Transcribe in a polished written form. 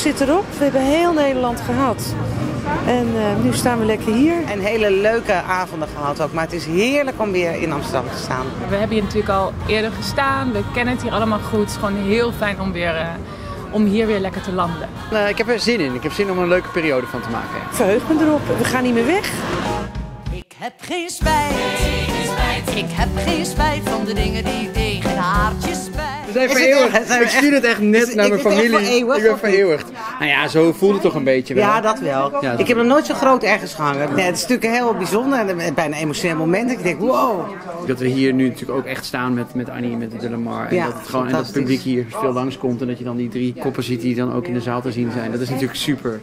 zit erop. We hebben heel Nederland gehad. En nu staan we lekker hier. En hele leuke avonden gehad ook. Maar het is heerlijk om weer in Amsterdam te staan. We hebben hier natuurlijk al eerder gestaan. We kennen het hier allemaal goed. Het is gewoon heel fijn om weer... om hier weer lekker te landen. Ik heb er zin in. Ik heb zin om een leuke periode van te maken. Verheug me erop. We gaan niet meer weg. Ik heb geen spijt. Ik heb geen spijt van de dingen die ik deed. Geen haartjes spijt. We zijn vereeuwigd. Ik stuur het echt net naar mijn familie. Ik ben vereeuwigd. Nou ja, zo voelde het toch een beetje wel. Ja, dat wel. Ja, ik heb nog nooit zo groot ergens gehangen. Nee, het is natuurlijk heel bijzonder en bijna een emotioneel moment. Ik denk, wow. Dat we hier nu natuurlijk ook echt staan met Annie, met de DeLaMar. En, ja, en dat het publiek hier veel langskomt. En dat je dan die drie koppen ziet die dan ook in de zaal te zien zijn. Dat is natuurlijk super.